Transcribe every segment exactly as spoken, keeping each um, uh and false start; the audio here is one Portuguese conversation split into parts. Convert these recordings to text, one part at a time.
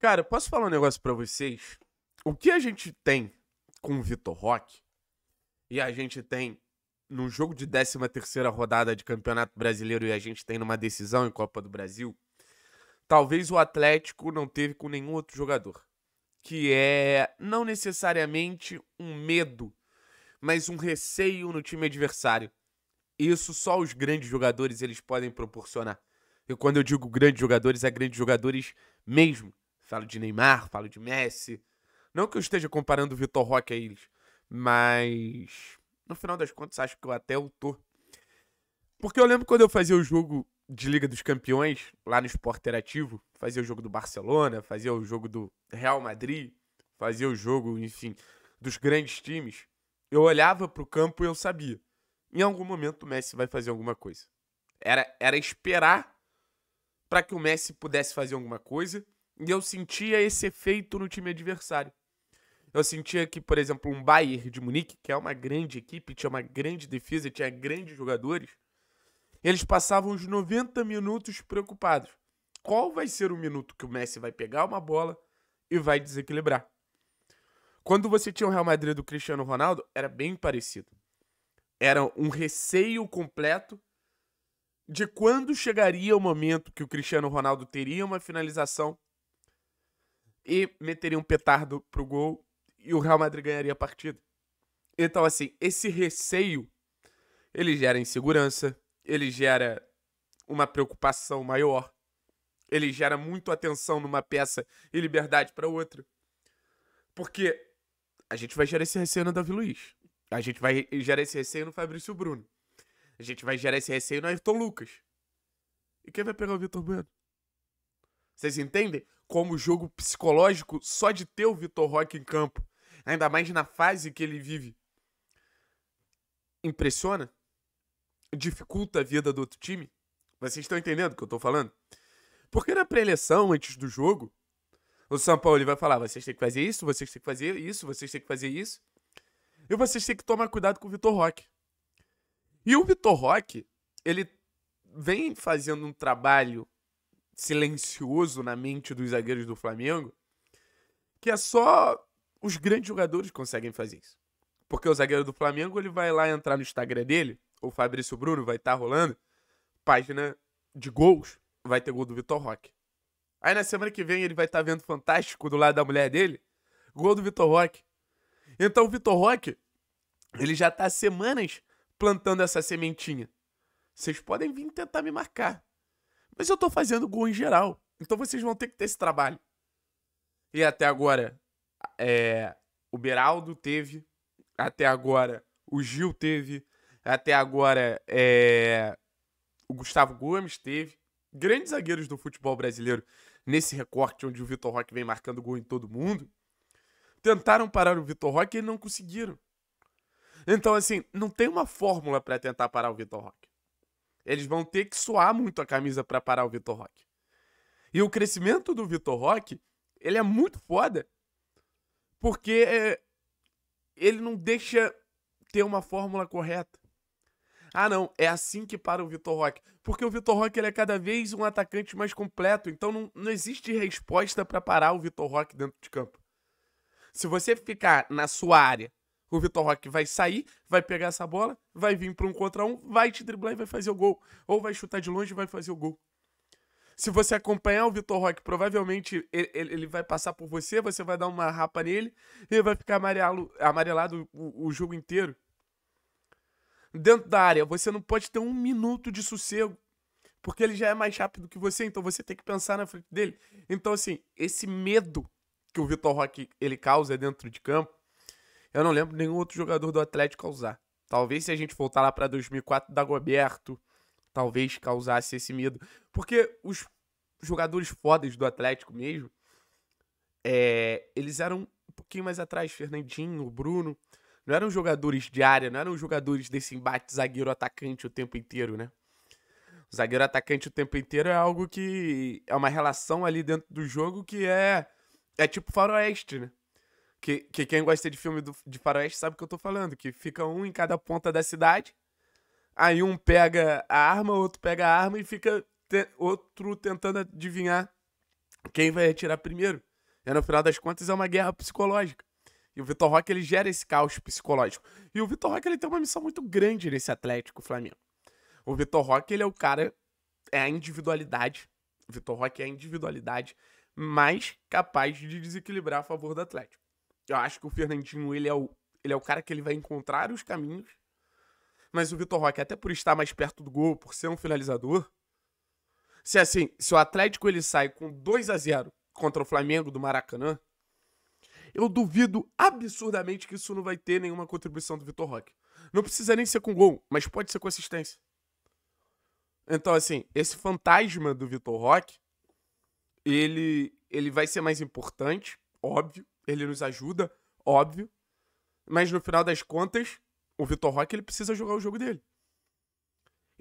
Cara, posso falar um negócio pra vocês? O que a gente tem com o Vitor Roque e a gente tem num jogo de décima terceira rodada de Campeonato Brasileiro e a gente tem numa decisão em Copa do Brasil, talvez o Atlético não teve com nenhum outro jogador, que é não necessariamente um medo, mas um receio no time adversário. Isso só os grandes jogadores eles podem proporcionar. E quando eu digo grandes jogadores, é grandes jogadores mesmo. Falo de Neymar, falo de Messi. Não que eu esteja comparando o Vitor Roque a eles, mas no final das contas acho que eu até eu tô. Porque eu lembro quando eu fazia o jogo de Liga dos Campeões, lá no Esporte Interativo, fazia o jogo do Barcelona, fazia o jogo do Real Madrid, fazia o jogo, enfim, dos grandes times. Eu olhava pro campo e eu sabia. Em algum momento o Messi vai fazer alguma coisa. Era, era esperar para que o Messi pudesse fazer alguma coisa. E eu sentia esse efeito no time adversário. Eu sentia que, por exemplo, um Bayern de Munique, que é uma grande equipe, tinha uma grande defesa, tinha grandes jogadores, eles passavam os noventa minutos preocupados. Qual vai ser o minuto que o Messi vai pegar uma bola e vai desequilibrar? Quando você tinha o Real Madrid do Cristiano Ronaldo, era bem parecido. Era um receio completo de quando chegaria o momento que o Cristiano Ronaldo teria uma finalização e meteria um petardo pro gol e o Real Madrid ganharia a partida. Então, assim, esse receio, ele gera insegurança, ele gera uma preocupação maior, ele gera muito atenção numa peça e liberdade para outra. Porque a gente vai gerar esse receio no Davi Luiz, a gente vai gerar esse receio no Fabrício Bruno, a gente vai gerar esse receio no Ayrton Lucas. E quem vai pegar o Vitor Bueno? Vocês entendem como o jogo psicológico só de ter o Vitor Roque em campo, ainda mais na fase que ele vive, impressiona? Dificulta a vida do outro time? Vocês estão entendendo o que eu tô falando? Porque na pré-eleção, antes do jogo, o São Paulo vai falar, vocês têm que fazer isso, vocês têm que fazer isso, vocês têm que fazer isso. E vocês têm que tomar cuidado com o Vitor Roque. E o Vitor Roque, ele vem fazendo um trabalho silencioso na mente dos zagueiros do Flamengo, que é só os grandes jogadores conseguem fazer isso. Porque o zagueiro do Flamengo, ele vai lá entrar no Instagram dele, o Fabrício Bruno vai estar tá rolando, página de gols, vai ter gol do Vitor Roque. Aí na semana que vem ele vai estar tá vendo Fantástico do lado da mulher dele, gol do Vitor Roque. Então o Vitor Roque, ele já tá há semanas plantando essa sementinha. Vocês podem vir tentar me marcar, mas eu tô fazendo gol em geral. Então vocês vão ter que ter esse trabalho. E até agora, é, o Beraldo teve. Até agora, o Gil teve. Até agora, é, o Gustavo Gomes teve. Grandes zagueiros do futebol brasileiro, nesse recorte onde o Vitor Roque vem marcando gol em todo mundo, tentaram parar o Vitor Roque e não conseguiram. Então, assim, não tem uma fórmula pra tentar parar o Vitor Roque. Eles vão ter que suar muito a camisa para parar o Vitor Roque. E o crescimento do Vitor Roque, ele é muito foda, porque ele não deixa ter uma fórmula correta. Ah, não, é assim que para o Vitor Roque. Porque o Vitor Roque ele é cada vez um atacante mais completo, então não, não existe resposta para parar o Vitor Roque dentro de campo. Se você ficar na sua área, o Vitor Roque vai sair, vai pegar essa bola, vai vir para um contra um, vai te driblar e vai fazer o gol. Ou vai chutar de longe e vai fazer o gol. Se você acompanhar o Vitor Roque, provavelmente ele, ele vai passar por você, você vai dar uma rapa nele e ele vai ficar amarelo, amarelado o, o jogo inteiro. Dentro da área, você não pode ter um minuto de sossego, porque ele já é mais rápido que você, então você tem que pensar na frente dele. Então, assim, esse medo que o Vitor Roque ele causa dentro de campo, eu não lembro nenhum outro jogador do Atlético causar. Talvez se a gente voltar lá para dois mil e quatro, Dagoberto, talvez causasse esse medo. Porque os jogadores fodas do Atlético mesmo, é, eles eram um pouquinho mais atrás, Fernandinho, Bruno. Não eram jogadores de área, não eram jogadores desse embate zagueiro-atacante o tempo inteiro, né? Zagueiro-atacante o tempo inteiro é algo que é uma relação ali dentro do jogo que é, é tipo faroeste, né? Que, que quem gosta de filme do, de faroeste sabe o que eu tô falando, que fica um em cada ponta da cidade, aí um pega a arma, outro pega a arma e fica te, outro tentando adivinhar quem vai atirar primeiro. E no final das contas é uma guerra psicológica. E o Vitor Roque, ele gera esse caos psicológico. E o Vitor Roque, ele tem uma missão muito grande nesse Atlético Flamengo. O Vitor Roque, ele é o cara, é a individualidade. O Vitor Roque é a individualidade mais capaz de desequilibrar a favor do Atlético. Eu acho que o Fernandinho, ele é o, ele é o cara que ele vai encontrar os caminhos. Mas o Vitor Roque, até por estar mais perto do gol, por ser um finalizador, se assim, se o Atlético ele sai com dois a zero contra o Flamengo do Maracanã, eu duvido absurdamente que isso não vai ter nenhuma contribuição do Vitor Roque. Não precisa nem ser com gol, mas pode ser com assistência. Então, assim, esse fantasma do Vitor Roque, ele, ele vai ser mais importante, óbvio. Ele nos ajuda, óbvio. Mas no final das contas, o Vitor Roque ele precisa jogar o jogo dele.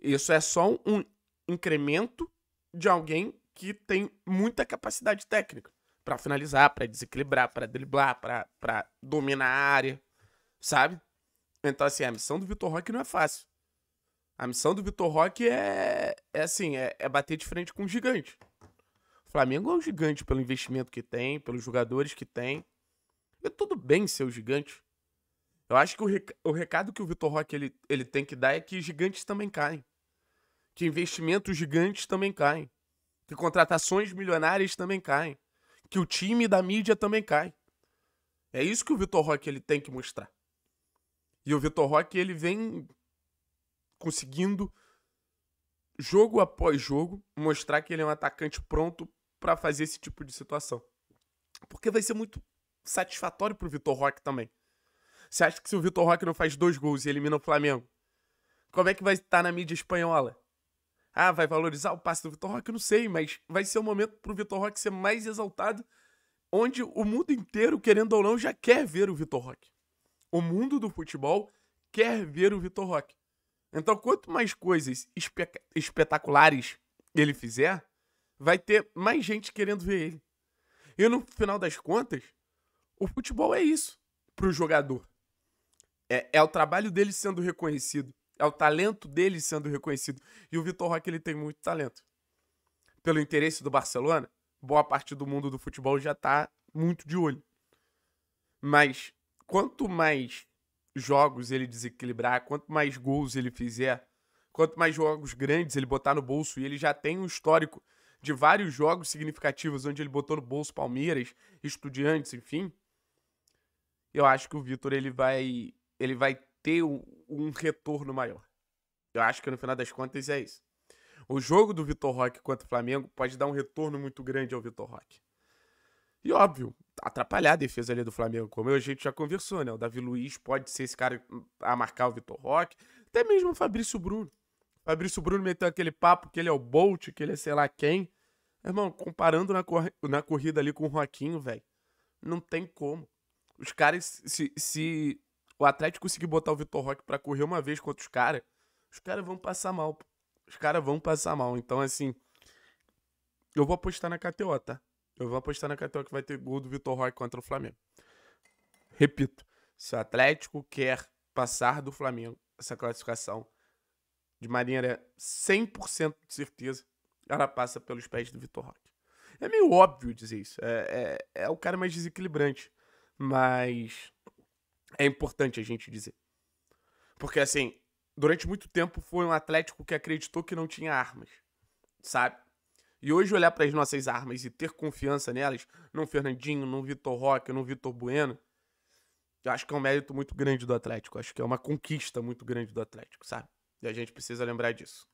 Isso é só um incremento de alguém que tem muita capacidade técnica para finalizar, para desequilibrar, para driblar, para dominar a área, sabe? Então, assim, a missão do Vitor Roque não é fácil. A missão do Vitor Roque é, é assim, é, é bater de frente com um gigante. O Flamengo é um gigante pelo investimento que tem, pelos jogadores que tem. E tudo bem ser o gigante. Eu acho que o, rec o recado que o Vitor Roque ele, ele tem que dar é que gigantes também caem. Que investimentos gigantes também caem. Que contratações milionárias também caem. Que o time da mídia também cai. É isso que o Vitor Roque ele tem que mostrar. E o Vitor Roque ele vem conseguindo, jogo após jogo, mostrar que ele é um atacante pronto para fazer esse tipo de situação. Porque vai ser muito satisfatório pro Vitor Roque também. Você acha que se o Vitor Roque não faz dois gols e elimina o Flamengo, como é que vai estar na mídia espanhola? Ah, vai valorizar o passe do Vitor Roque? Não sei, mas vai ser o momento pro Vitor Roque ser mais exaltado, onde o mundo inteiro, querendo ou não, já quer ver o Vitor Roque. O mundo do futebol quer ver o Vitor Roque. Então, quanto mais coisas espe espetaculares ele fizer, vai ter mais gente querendo ver ele. E no final das contas, o futebol é isso pro jogador. É, é o trabalho dele sendo reconhecido. É o talento dele sendo reconhecido. E o Vitor Roque, ele tem muito talento. Pelo interesse do Barcelona, boa parte do mundo do futebol já tá muito de olho. Mas quanto mais jogos ele desequilibrar, quanto mais gols ele fizer, quanto mais jogos grandes ele botar no bolso, e ele já tem um histórico de vários jogos significativos onde ele botou no bolso Palmeiras, Estudiantes, enfim, eu acho que o Vitor, ele vai, ele vai ter um, um retorno maior. Eu acho que no final das contas é isso. O jogo do Vitor Roque contra o Flamengo pode dar um retorno muito grande ao Vitor Roque. E óbvio, atrapalhar a defesa ali do Flamengo, como a gente já conversou, né? O Davi Luiz pode ser esse cara a marcar o Vitor Roque. Até mesmo o Fabrício Bruno. O Fabrício Bruno meteu aquele papo que ele é o Bolt, que ele é sei lá quem. Irmão, comparando na, cor na corrida ali com o Roquinho, velho, não tem como. Os caras, se, se o Atlético conseguir botar o Vitor Roque pra correr uma vez contra os caras, os caras vão passar mal. Pô. Os caras vão passar mal. Então, assim, eu vou apostar na K T O, tá? Eu vou apostar na K T O que vai ter gol do Vitor Roque contra o Flamengo. Repito, se o Atlético quer passar do Flamengo essa classificação de maneira cem por cento de certeza, ela passa pelos pés do Vitor Roque. É meio óbvio dizer isso. É, é, é o cara mais desequilibrante. Mas é importante a gente dizer. Porque, assim, durante muito tempo foi um Atlético que acreditou que não tinha armas, sabe? E hoje olhar para as nossas armas e ter confiança nelas, num Fernandinho, num Vitor Roque, num Vitor Bueno, eu acho que é um mérito muito grande do Atlético. Acho que é uma conquista muito grande do Atlético, sabe? E a gente precisa lembrar disso.